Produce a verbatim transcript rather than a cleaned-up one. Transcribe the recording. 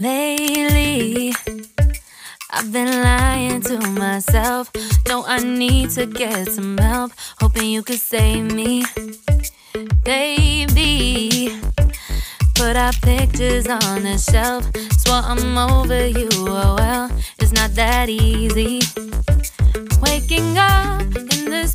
Lately, I've been lying to myself. Know I need to get some help. Hoping you could save me, baby. Put our pictures on the shelf. Swore I'm over you, oh well. It's not that easy. Waking up in this